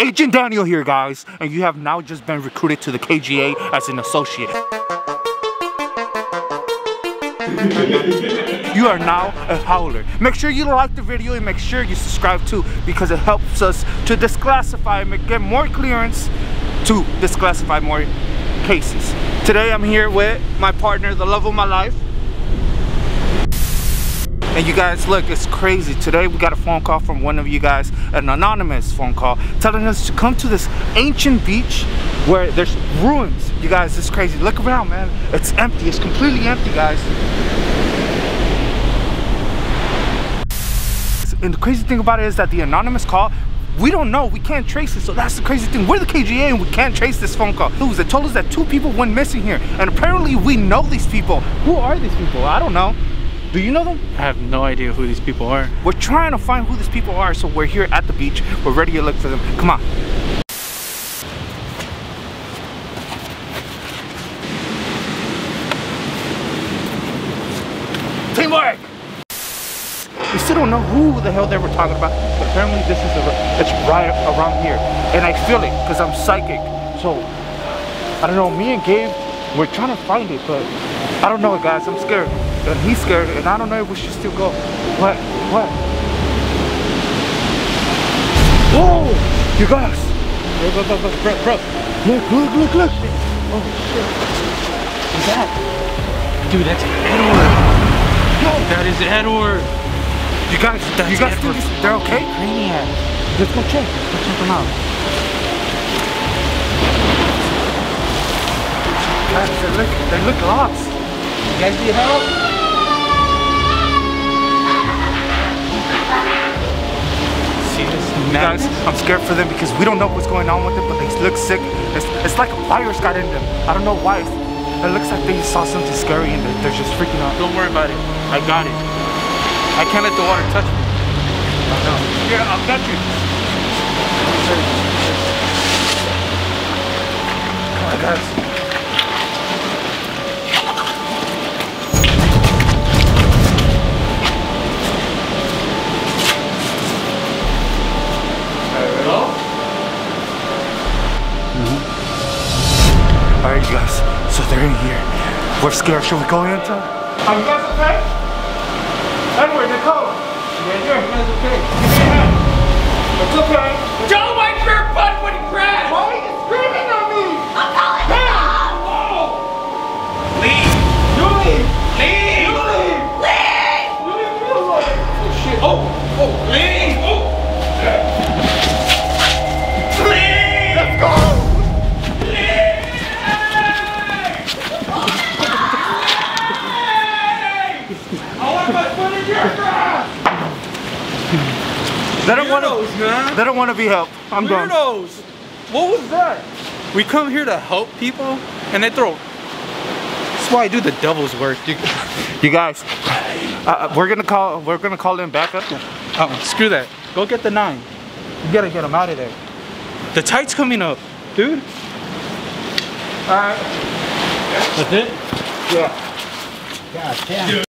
Agent Daniel here, guys, and you have now just been recruited to the KGA as an associate. You are now a howler. Make sure you like the video and make sure you subscribe too, because it helps us to declassify and get more clearance to declassify more cases. Today I'm here with my partner, the love of my life. And you guys, look, it's crazy. Today we got a phone call from one of you guys, an anonymous phone call, telling us to come to this ancient beach where there's ruins. You guys, it's crazy. Look around, man. It's empty. It's completely empty, guys. And the crazy thing about it is that the anonymous call, we don't know, we can't trace it. So that's the crazy thing. We're the KGA and we can't trace this phone call. They told us that two people went missing here, and apparently we know these people. Who are these people? I don't know. Do you know them? I have no idea who these people are. We're trying to find who these people are, so we're here at the beach. We're ready to look for them. Come on. Teamwork! We still don't know who the hell they were talking about, but apparently this is it's right around here. And I feel it, because I'm psychic. So, I don't know, me and Gabe, we're trying to find it, but I don't know, guys. I'm scared. And he's scared, and I don't know if we should still go. What? Whoa! You guys! Bro. Look. Oh, shit. What's that? Dude, that's Edward. Yo! That is Edward. You guys think they're okay? Let's go check. Let's check them out. Guys, they look lost. You guys need help? Guys, I'm scared for them because we don't know what's going on with them, but they look sick. It's like a virus got in them. I don't know why. It looks like they saw something scary and they're just freaking out. Don't worry about it. I got it. I can't let the water touch me. I know. Here, I'll catch you. Come on, guys. Alright, you guys, so they're in here. We're scared. Should we go, Anton? Are you guys okay? Edward, Nicole! Yeah, you guys okay? It's okay. Don't wait for your butt when you crash! Mommy is screaming at me! I'm calling the cops! Oh! Leave! You leave! Leave! You leave! Leave! You leave me alone! Oh, shit. Oh! Oh! Leave! Oh! Leave! Let's go! They don't want to be helped. I'm done. Weirdos! What was that? We come here to help people, and they throw. That's why I do the devil's work. You guys, we're gonna call them back up. Oh, screw that. Go get the 9. You gotta get them out of there. The tight's coming up, dude. All right. That's it. Yeah. God damn. Dude.